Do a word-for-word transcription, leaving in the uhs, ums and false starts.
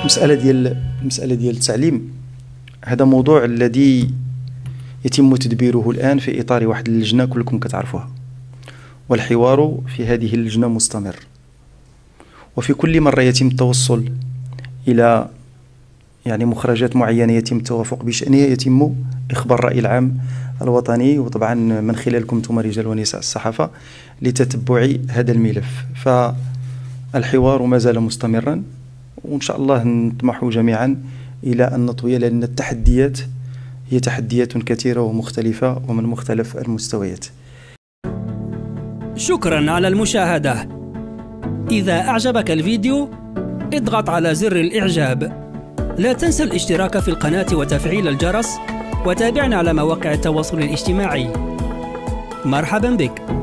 المسألة ديال المسألة ديال التعليم، هذا موضوع الذي يتم تدبيره الآن في إطار واحد اللجنة كلكم كتعرفوها، والحوار في هذه اللجنة مستمر، وفي كل مرة يتم التوصل إلى يعني مخرجات معينة يتم التوافق بشأنها، يتم إخبار الرأي العام الوطني وطبعا من خلالكم انتم رجال ونساء الصحافة لتتبع هذا الملف. فالحوار ما زال مستمرا، وإن شاء الله نطمح جميعا إلى أن نطوي، لأن التحديات هي تحديات كثيرة ومختلفة ومن مختلف المستويات. شكرا على المشاهدة. إذا أعجبك الفيديو اضغط على زر الإعجاب، لا تنسى الاشتراك في القناة وتفعيل الجرس، وتابعنا على مواقع التواصل الاجتماعي. مرحبا بك.